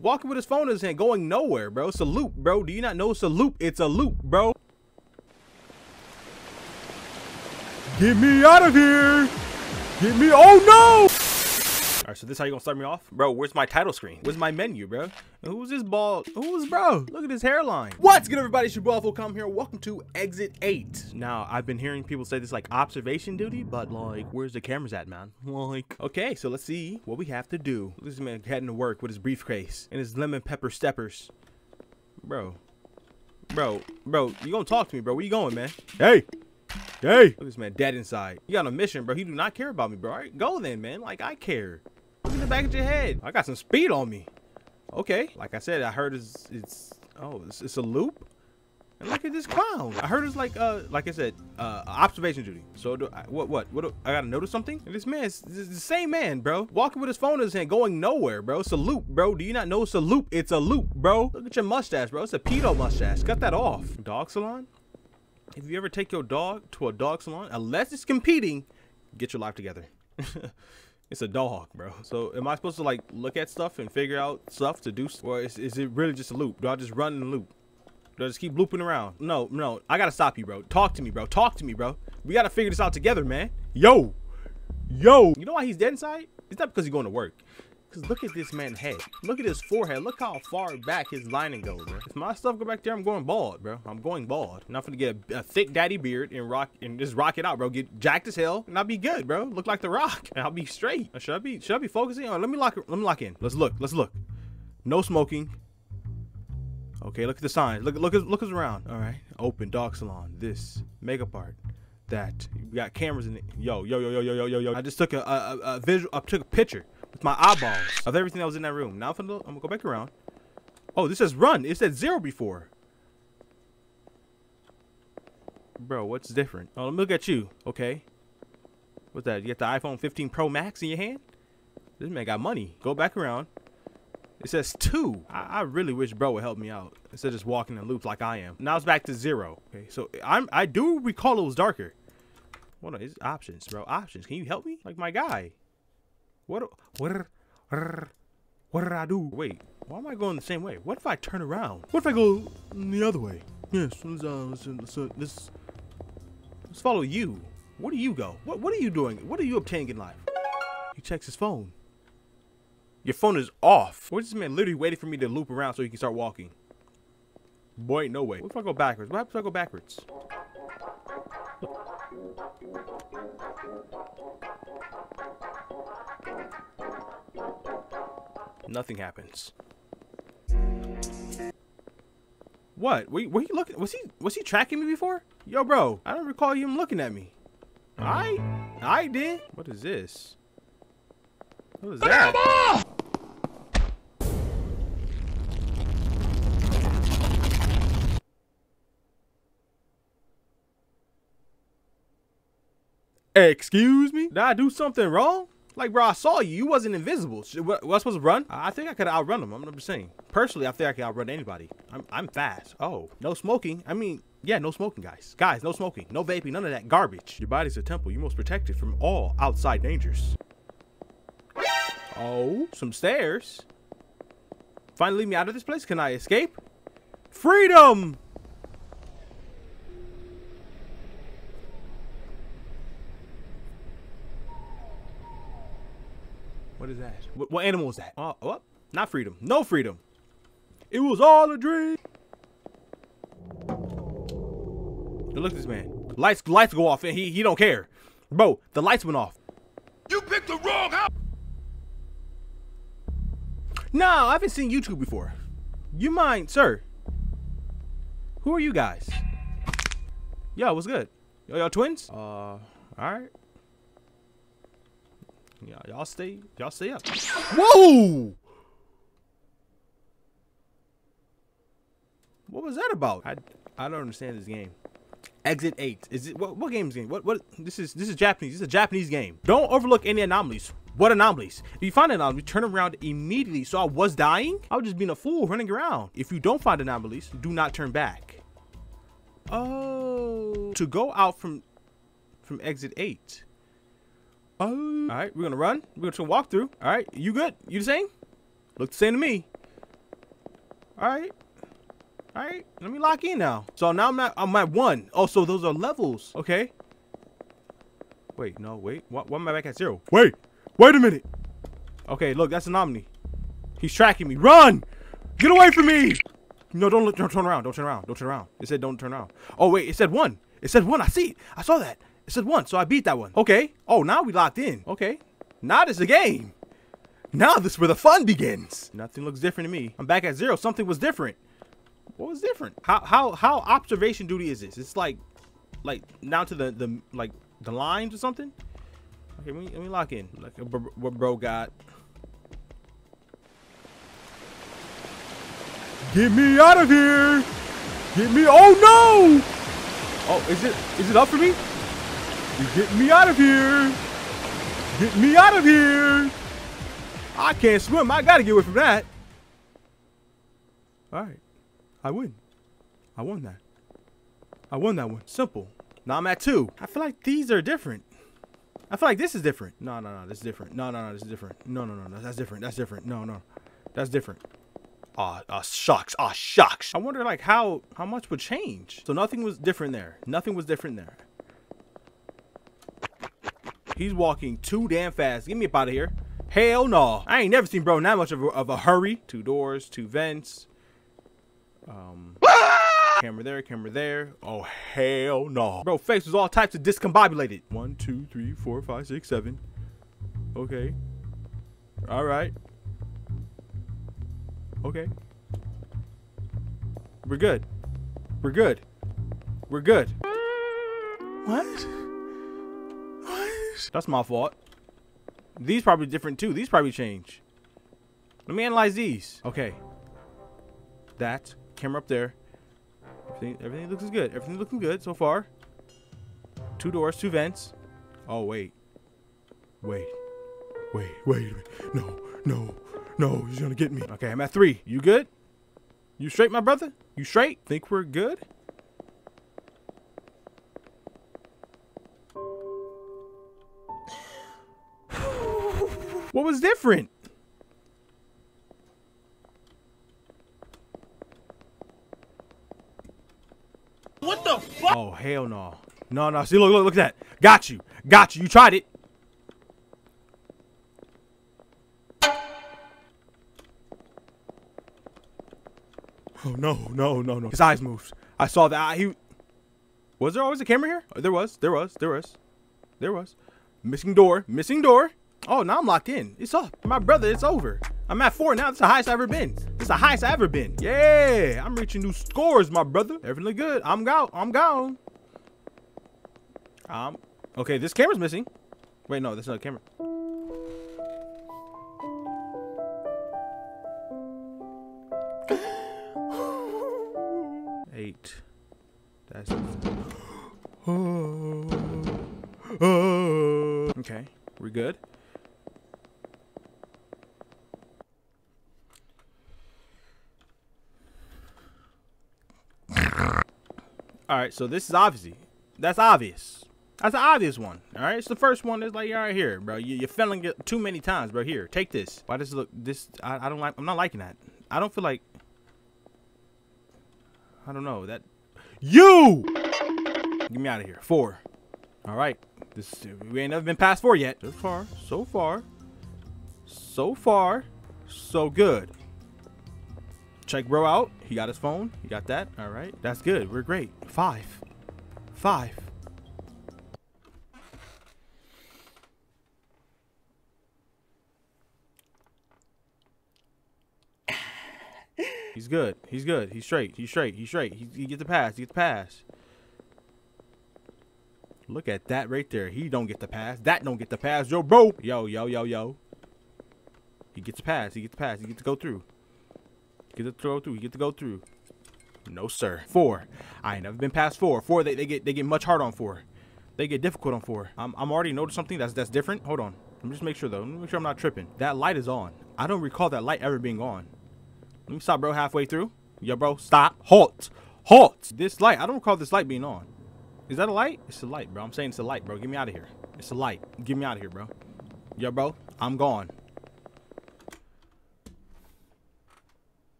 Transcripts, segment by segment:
walking with his phone in his hand, going nowhere, bro. It's a loop, bro. Do you not know it's a loop? It's a loop, bro. Get me out of here. Get me. Oh, no. All right, so this how you gonna start me off? Bro, where's my title screen? Where's my menu, bro? And who's this bald? Who's bro? Look at his hairline. What's good, everybody? It's your boy, Welcome here. Welcome to Exit 8. Now, I've been hearing people say this like observation duty, but like, where's the cameras at, man? Like, okay, so let's see what we have to do. Look at this man heading to work with his briefcase and his lemon pepper steppers. Bro, you gonna talk to me, bro. Where you going, man? Hey. Look at this man dead inside. You got a mission, bro. He do not care about me, bro. All right, go then, man. Like, I care. Look in the back of your head. I got some speed on me. Okay, like I said, I heard it's a loop. And look at this clown. I heard it's like I said, observation duty. So do I, what do, I gotta notice something? And this man is the same man, bro, walking with his phone in his hand, going nowhere, bro. It's a loop, bro. Do you not know it's a loop? It's a loop, bro. Look at your mustache, bro. It's a pedo mustache. Cut that off. Dog salon. If you ever take your dog to a dog salon, unless it's competing, get your life together. It's a dog, bro. So am I supposed to like look at stuff and figure out stuff to do, or is it really just a loop? Do I just run and loop? Do I just keep looping around? No, I gotta stop you, bro. Talk to me, bro. We gotta figure this out together, man. Yo, you know why he's dead inside? It's not because he's going to work. Because look at this man's head. Look at his forehead. Look how far back his lining goes, bro. If my stuff go back there, I'm going bald, bro. I'm going bald. And I'm finna get a thick daddy beard and just rock it out, bro. Get jacked as hell, and I'll be good, bro. Look like The Rock, and I'll be straight. Should I be focusing on? Let me lock in. Let's look. No smoking. Okay, look at the signs. Look around. All right. Open dog salon. This makeup art. That we got cameras in it. Yo. I just took a visual. I took a picture. With my eyeballs of everything that was in that room. Now I'm gonna go back around. Oh, this says run. It said 0 before. Bro, what's different? Oh, let me look at you. Okay. What's that? You got the iPhone 15 Pro Max in your hand? This man got money. Go back around. It says 2. I really wish bro would help me out. Instead of just walking in loops like I am. Now it's back to 0. Okay, so I do recall it was darker. Hold on, it's options, bro. Options. Can you help me? Like my guy. What did I do? Wait, why am I going the same way? What if I turn around? What if I go the other way? Yes, let's follow you. Where do you go? What are you doing? What are you obtaining in life? He checks his phone. Your phone is off. Where's this man literally waiting for me to loop around so he can start walking? Boy, no way. What if I go backwards? What happens if I go backwards? Nothing happens. What? Were you looking? Was he tracking me before? Yo, bro, I don't recall him looking at me. I did. What is this? What is that? Excuse me? Did I do something wrong? Like, bro, I saw you. You wasn't invisible. Was I supposed to run? I think I could outrun him. I'm not saying. Personally, I think I could outrun anybody. I'm fast. Oh, no smoking. I mean, yeah, no smoking, guys. Guys, no smoking. No vaping. None of that garbage. Your body's a temple. You must protect it from all outside dangers. Oh, some stairs. Finally, leave me out of this place. Can I escape? Freedom! What is that? What animal is that? Oh, not freedom. No freedom. It was all a dream. Look at this man. Lights go off and he don't care. Bro, the lights went off. You picked the wrong house. No, I haven't seen YouTube before. You mind, sir? Who are you guys? Yo, what's good? Yo, y'all twins? All right. Yeah, y'all stay up. Whoa! What was that about? I don't understand this game. Exit 8. Is it what game is game? What this is Japanese. This is a Japanese game. Don't overlook any anomalies. What anomalies? If you find an anomaly, turn around immediately. So I was dying? I was just being a fool running around. If you don't find anomalies, do not turn back. Oh, to go out from exit 8. All right, we're gonna run. We're gonna walk through. All right, you good? You the same? Look the same to me. All right, let me lock in now. So now I'm at one. Oh, so those are levels. Okay. Wait, no, wait. Why am I back at zero? Wait a minute. Okay, look, that's an Omni. He's tracking me. Run! Get away from me! No, don't look. Don't turn around. Don't turn around. Don't turn around. It said don't turn around. Oh wait, it said one. It said one. I see it. I saw that. It said one. So I beat that one. Okay. Oh, now we locked in. Okay. Now this is the game. Now this is where the fun begins. Nothing looks different to me. I'm back at zero. Something was different. What was different? How observation duty is this? It's like down to the lines or something. Okay, let me lock in. Like what bro got. Get me out of here! Get me! Oh no! Oh, is it up for me? Get me out of here! Get me out of here! I can't swim. I gotta get away from that. All right, I win. I won that. I won that one. Simple. Now I'm at two. I feel like these are different. I feel like this is different. No, this is different. No, this is different. No, that's different. That's different. No, that's different. Shucks. Shucks. I wonder like how much would change. So nothing was different there. Nothing was different there. He's walking too damn fast. Get me up out of here. Hell no. I ain't never seen bro in that much of a hurry. Two doors, two vents. Camera there, camera there. Oh, hell no. Bro, face was all types of discombobulated. 1, 2, 3, 4, 5, 6, 7. Okay. All right. Okay. We're good. We're good. We're good. What? What? That's my fault. These probably different too. These probably change. Let me analyze these. Okay. That camera up there. Everything looks good. Everything looking good so far. Two doors, two vents. Oh wait. Wait. No, he's gonna get me. Okay, I'm at three. You good? You straight, my brother? You straight? Think we're good? What was different? What the fuck? Oh, hell no. No. See, look at that. Got you. You tried it. Oh, no. His eyes moved. I saw that. Was there always a camera here? Oh, there was. Missing door. Oh, now I'm locked in. It's up. My brother, it's over. I'm at four now. It's the highest I've ever been. Yeah, I'm reaching new scores, my brother. Everything look good. I'm gone. Okay, this camera's missing. Wait, no, that's not a camera. That's okay, we're good. Alright, so this is obviously that's the obvious one. Alright, it's the first one that's like, alright, here bro, you're failing it too many times, bro. Here, take this. Why does it look this? I don't like, I'm not liking that. I don't feel like, I don't know that. You! Get me out of here. 4. All right. We ain't never been past 4 yet. So far. So good. Check bro out. He got his phone. He got that. All right. That's good. We're great. 5. He's good. He's straight. He gets the pass. Look at that right there. He don't get the pass. That don't get the pass. Yo, bro. Yo. He gets the pass. He gets to go through. No, sir. 4. I ain't never been past 4. 4, they get much hard on 4. They get difficult on 4. I'm already noticed something that's different. Hold on. Let me just make sure though. Let me make sure I'm not tripping. That light is on. I don't recall that light ever being on. Let me stop, bro, halfway through. Yo, bro, stop. Halt. This light, I don't recall this light being on. Is that a light? It's a light, bro. I'm saying it's a light, bro. Get me out of here. It's a light. Get me out of here, bro. Yo, bro, I'm gone.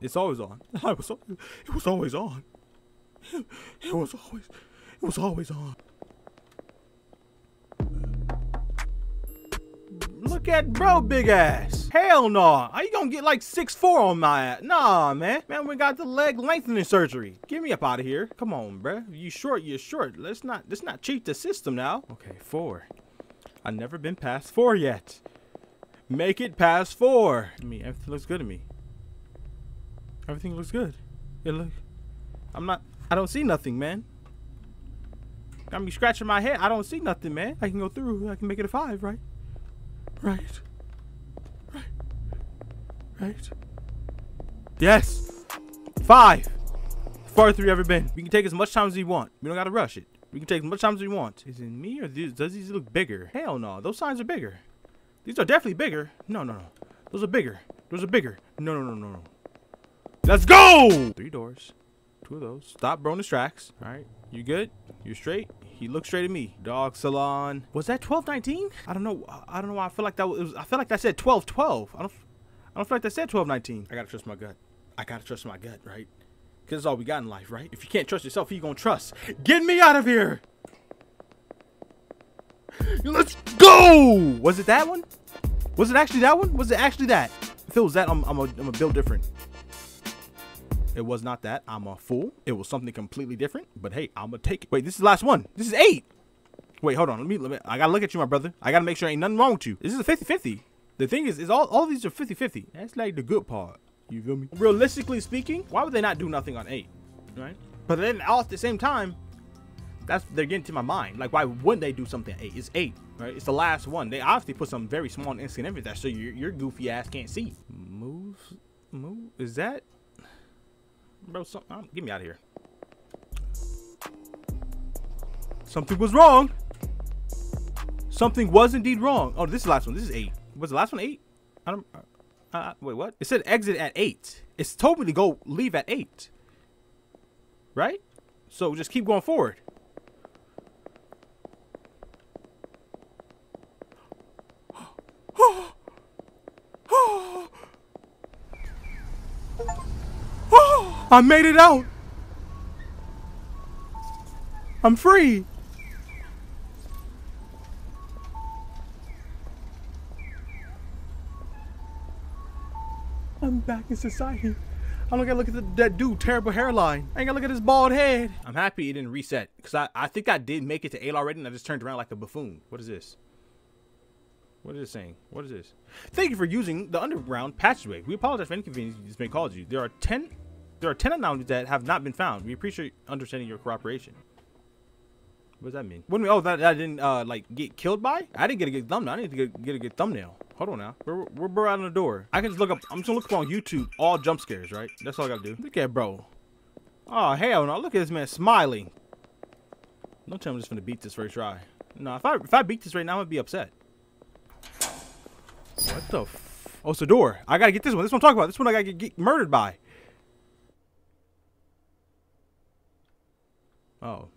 It's always on. It was always on. It was always on. Look at bro, big ass. Hell no. Are you gonna get like 6'4" on my ass? Nah, man. Man, we got the leg lengthening surgery. Get me up out of here. Come on, bruh. You short, you short. Let's not cheat the system now. Okay, 4. I've never been past 4 yet. Make it past 4. I mean, everything looks good to me. Everything looks good. It look. I don't see nothing, man. I'm be scratching my head. I don't see nothing, man. I can go through. I can make it a 5, right? Right. Yes. 5. Farthest we've ever been. We can take as much time as we want. We don't gotta rush it. We can take as much time as we want. Is it me or does these look bigger? Hell no. Those signs are bigger. These are definitely bigger. No. Those are bigger. Those are bigger. No. Let's go. 3 doors. 2 of those. Stop bro in his tracks. All right. You good? You straight? He looked straight at me. Dog salon. Was that 1219? I don't know. I don't know why I feel like that was. I feel like that said 1212. I don't feel like that said 1219. I gotta trust my gut. I gotta trust my gut, right? Because it's all we got in life, right? If you can't trust yourself, who you gonna trust? Get me out of here! Let's go! Was it that one? Was it actually that one? Was it actually that? If it was that, I'm a build different. It was not that. I'm a fool. It was something completely different. But hey, I'm gonna take it. Wait, this is the last one. This is 8. Wait, hold on. Let me. I gotta look at you, my brother. I gotta make sure ain't nothing wrong with you. This is a 50-50. The thing is all these are 50-50. That's like the good part. You feel me? Realistically speaking, why would they not do nothing on 8, right? But then all at the same time, they're getting to my mind. Like, why wouldn't they do something at 8? It's 8, right? It's the last one. They obviously put something very small and insignificant there, so your goofy ass can't see. Move. Is that? Bro, get me out of here. Something was wrong. Something was indeed wrong. Oh, this is the last one. This is 8. Was the last one 8? I don't. Wait, what? It said exit at 8. It's told me to go leave at 8. Right? So just keep going forward. I made it out. I'm free. I'm back in society. I don't gotta look at that dude terrible hairline. I ain't gotta look at his bald head. I'm happy it didn't reset because I think I did make it to 8 already, and I just turned around like a buffoon. What is this? What is it saying? What is this? Thank you for using the underground passageway. We apologize for any inconvenience that's been caused you. There are 10 anomalies that have not been found. We appreciate understanding your cooperation. What does that mean? What do you mean? Oh, that I didn't like get killed by? I didn't get a good thumbnail. I need to get a good thumbnail. Hold on now. We're out on the door. I can just look up. I'm just gonna look up on YouTube all jump scares, right? That's all I gotta do. Look at bro. Oh hell no! Look at this man smiling. Don't tell me I'm just gonna beat this first try. No, if I beat this right now, I'm gonna be upset. What the? Oh, it's a door. I gotta get this one. This one I'm talking about. This one I gotta get murdered by. Oh.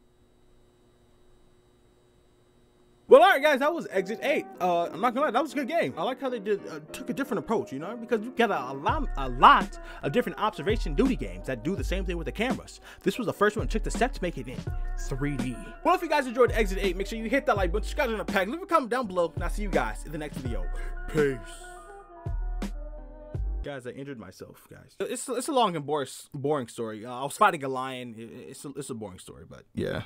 Well, all right, guys, that was Exit 8. I'm not gonna lie, that was a good game. I like how they took a different approach, you know, because you got a lot of different observation duty games that do the same thing with the cameras. This was the first one. Check the steps to make it in 3D. Well, if you guys enjoyed Exit 8, make sure you hit that like button, subscribe to the pack, leave a comment down below, and I'll see you guys in the next video. Peace. Guys, I injured myself, guys. It's a long and boring story. I was fighting a lion. It's a boring story, but yeah.